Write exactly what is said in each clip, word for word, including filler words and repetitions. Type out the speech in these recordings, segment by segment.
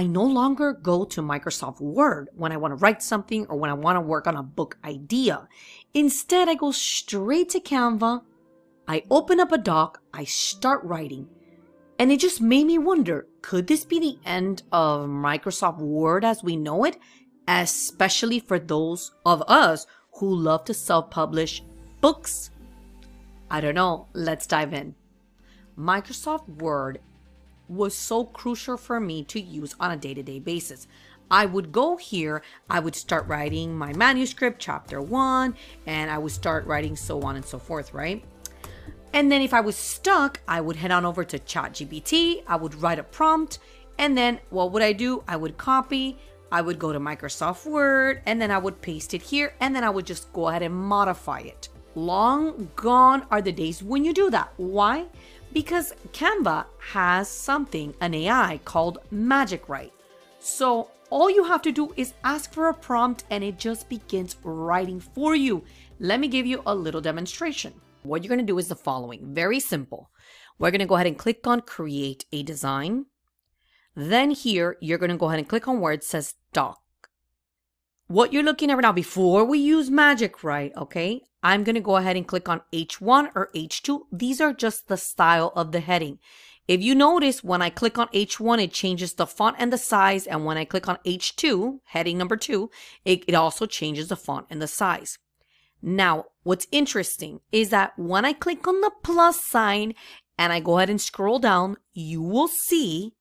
I no longer go to Microsoft Word when I want to write something or when I want to work on a book idea. Instead, I go straight to Canva, I open up a doc, I start writing. And it just made me wonder, could this be the end of Microsoft Word as we know it? Especially for those of us who love to self-publish books? I don't know, let's dive in. Microsoft Word was so crucial for me to use on a day-to-day basis. I would go here, I would start writing my manuscript, chapter one, and I would start writing so on and so forth, right? And then if I was stuck, I would head on over to ChatGPT, I would write a prompt, and then what would I do? I would copy, I would go to Microsoft Word, and then I would paste it here, and then I would just go ahead and modify it. Long gone are the days when you do that. Why? Because Canva has something, an A I called Magic Write. So all you have to do is ask for a prompt and it just begins writing for you. Let me give you a little demonstration. What you're going to do is the following, very simple. We're going to go ahead and click on create a design. Then here, you're going to go ahead and click on where it says doc. What you're looking at right now, before we use Magic Write, okay, I'm going to go ahead and click on H one or H two. These are just the style of the heading. If you notice, when I click on H one, it changes the font and the size. And when I click on H two, heading number two, it, it also changes the font and the size. Now, what's interesting is that when I click on the plus sign and I go ahead and scroll down, you will see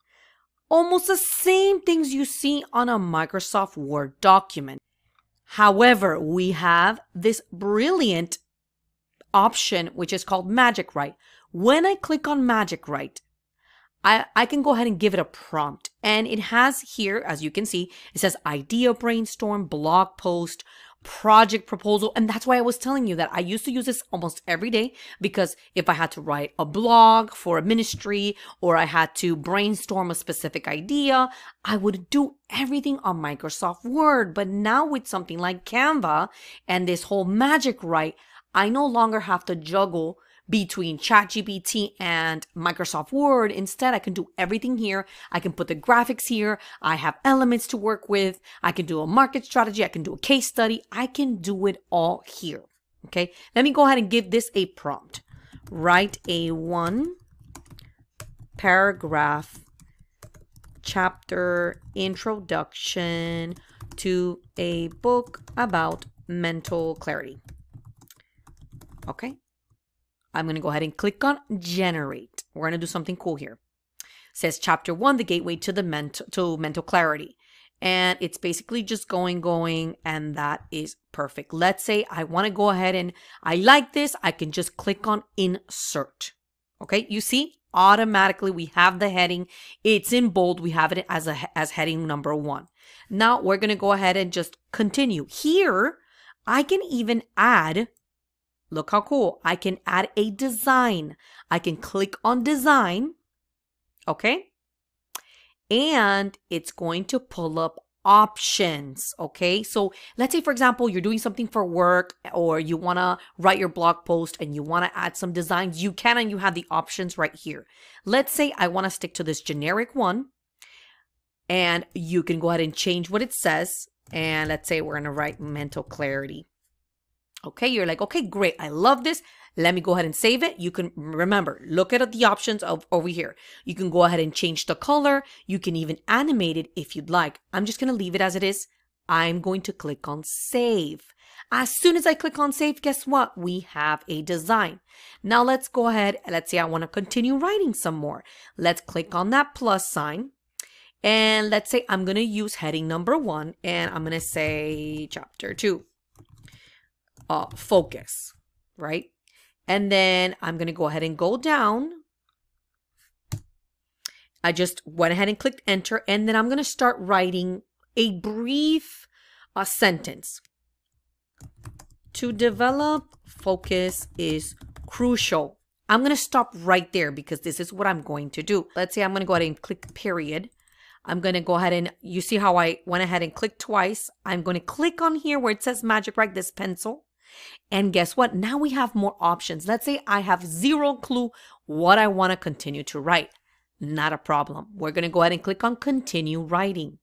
almost the same things you see on a Microsoft Word document. However, we have this brilliant option, which is called Magic Write. When I click on Magic Write, I, I can go ahead and give it a prompt. And it has here, as you can see, it says idea brainstorm, blog post, project proposal. And that's why I was telling you that I used to use this almost every day, because if I had to write a blog for a ministry or I had to brainstorm a specific idea, I would do everything on Microsoft Word. But now with something like Canva and this whole Magic Write, I no longer have to juggle between ChatGPT and Microsoft Word. Instead, I can do everything here. I can put the graphics here. I have elements to work with. I can do a market strategy. I can do a case study. I can do it all here, okay? Let me go ahead and give this a prompt. Write a one paragraph chapter introduction to a book about mental clarity, okay? I'm going to go ahead and click on generate. We're going to do something cool here. It says chapter one, the gateway to the mental, to mental clarity. And it's basically just going, going, and that is perfect. Let's say I want to go ahead and I like this. I can just click on insert. Okay. You see, automatically we have the heading. It's in bold. We have it as a, as heading number one. Now we're going to go ahead and just continue here. I can even add, look how cool. I can add a design. I can click on design. Okay. And it's going to pull up options. Okay. So let's say, for example, you're doing something for work or you want to write your blog post and you want to add some designs. You can, and you have the options right here. Let's say I want to stick to this generic one, and you can go ahead and change what it says. And let's say we're going to write mental clarity. Okay, you're like, okay, great. I love this. Let me go ahead and save it. You can remember, look at the options of over here. You can go ahead and change the color. You can even animate it if you'd like. I'm just going to leave it as it is. I'm going to click on save. As soon as I click on save, guess what? We have a design. Now let's go ahead. Let's say I want to continue writing some more. Let's click on that plus sign. And let's say I'm going to use heading number one, and I'm going to say chapter two. Uh, focus, right? And then I'm going to go ahead and go down. I just went ahead and clicked enter, and then I'm going to start writing a brief uh, sentence. To develop focus is crucial. I'm going to stop right there because this is what I'm going to do. Let's say I'm going to go ahead and click period. I'm going to go ahead and you see how I went ahead and clicked twice. I'm going to click on here where it says Magic Write, this pencil. And guess what? Now we have more options. Let's say I have zero clue what I want to continue to write. Not a problem. We're going to go ahead and click on continue writing.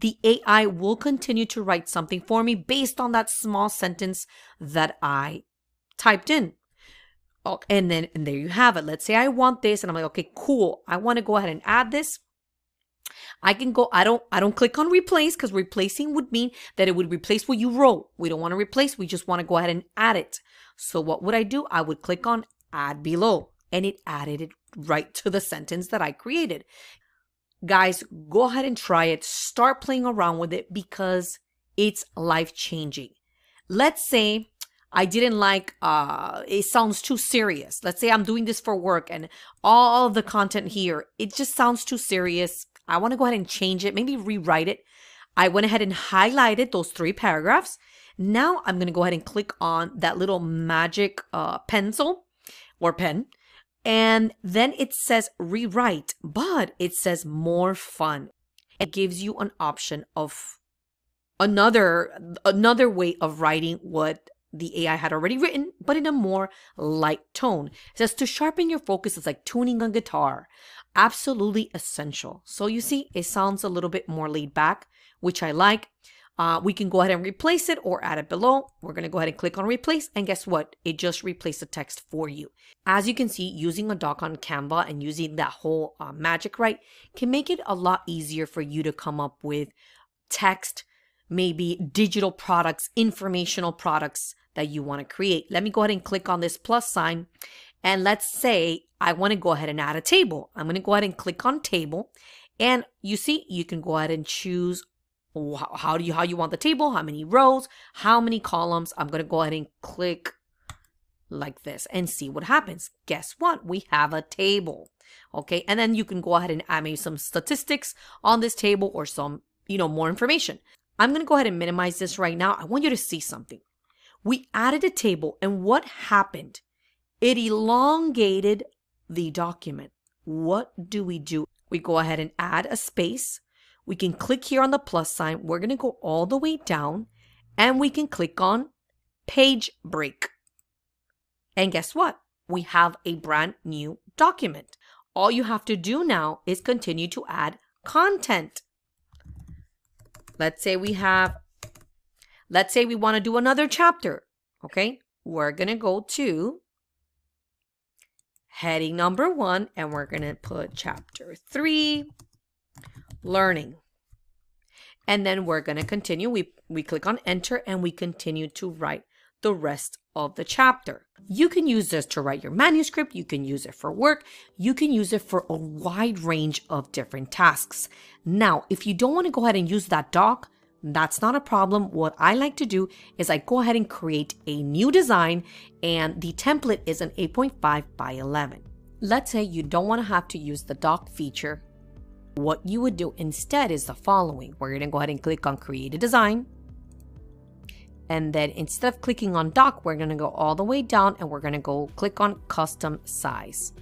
The A I will continue to write something for me based on that small sentence that I typed in. Oh, and then and there you have it. Let's say I want this and I'm like, okay, cool. I want to go ahead and add this. I can go, I don't, I don't click on replace because replacing would mean that it would replace what you wrote. We don't want to replace. We just want to go ahead and add it. So what would I do? I would click on add below and it added it right to the sentence that I created. Guys, go ahead and try it. Start playing around with it because it's life-changing. Let's say I didn't like, uh, it sounds too serious. Let's say I'm doing this for work and all of the content here, it just sounds too serious. I want to go ahead and change it, maybe rewrite it. I went ahead and highlighted those three paragraphs. Now I'm going to go ahead and click on that little magic uh, pencil or pen. And then it says rewrite, but it says more fun. It gives you an option of another, another way of writing what the A I had already written, but in a more light tone. It says to sharpen your focus is like tuning a guitar. Absolutely essential. So you see, it sounds a little bit more laid back, which I like. Uh, we can go ahead and replace it or add it below. We're going to go ahead and click on replace. And guess what? It just replaced the text for you. As you can see, using a doc on Canva and using that whole uh, Magic Write can make it a lot easier for you to come up with text, maybe digital products, informational products that you want to create. Let me go ahead and click on this plus sign. And let's say I want to go ahead and add a table. I'm going to go ahead and click on table. And you see, you can go ahead and choose how do you how you want the table, how many rows, how many columns. I'm going to go ahead and click like this and see what happens. Guess what? We have a table. Okay. And then you can go ahead and add maybe some statistics on this table or some, you know, more information. I'm going to go ahead and minimize this right now. I want you to see something. We added a table and what happened? It elongated the document. What do we do? We go ahead and add a space. We can click here on the plus sign. We're going to go all the way down and we can click on page break. And guess what? We have a brand new document. All you have to do now is continue to add content. Let's say we have, let's say we want to do another chapter. Okay. We're going to go to heading number one and we're going to put chapter three. Learning. And then we're going to continue. We, we click on enter and we continue to write the rest of the chapter. You can use this to write your manuscript. You can use it for work. You can use it for a wide range of different tasks. Now, if you don't want to go ahead and use that doc, that's not a problem. What I like to do is I go ahead and create a new design and the template is an eight point five by eleven. Let's say you don't want to have to use the doc feature. What you would do instead is the following. We're going to go ahead and click on create a design. And then instead of clicking on doc, we're going to go all the way down and we're going to go click on custom size.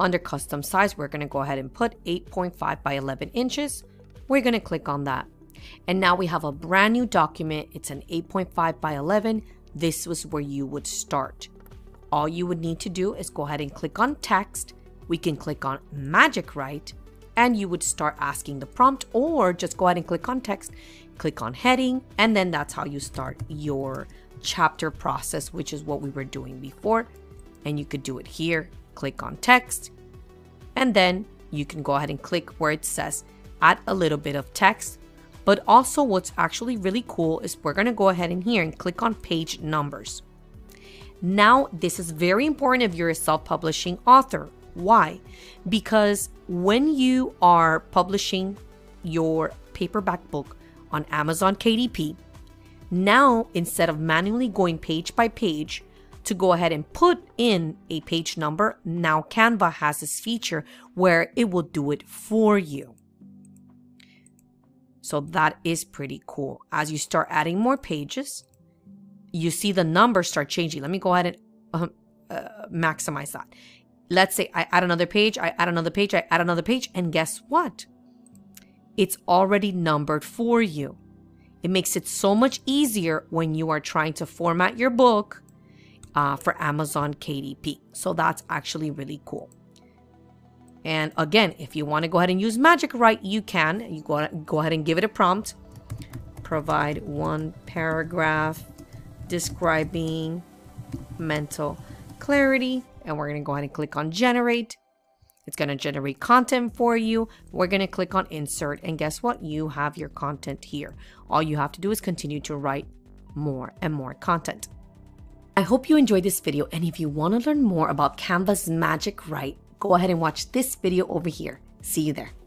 Under custom size, we're going to go ahead and put eight point five by eleven inches. We're going to click on that. And now we have a brand new document. It's an eight point five by eleven. This was where you would start. All you would need to do is go ahead and click on text. We can click on Magic Write. And you would start asking the prompt or just go ahead and click on text, click on heading, and then that's how you start your chapter process, which is what we were doing before. And you could do it here, click on text, and then you can go ahead and click where it says add a little bit of text. But also what's actually really cool is we're going to go ahead in here and click on page numbers. Now, this is very important if you're a self-publishing author. Why? Because when you are publishing your paperback book on Amazon K D P, now instead of manually going page by page to go ahead and put in a page number, now Canva has this feature where it will do it for you. So that is pretty cool. As you start adding more pages, you see the numbers start changing. Let me go ahead and uh, uh, maximize that. Let's say I add another page, I add another page, I add another page, and guess what? It's already numbered for you. It makes it so much easier when you are trying to format your book uh, for Amazon K D P. So that's actually really cool. And again, if you want to go ahead and use Magic Write, you can. You go, go ahead and give it a prompt. Provide one paragraph describing mental clarity. And we're going to go ahead and click on generate. It's going to generate content for you. We're going to click on insert. And guess what? You have your content here. All you have to do is continue to write more and more content. I hope you enjoyed this video. And if you want to learn more about Canva's Magic Write, go ahead and watch this video over here. See you there.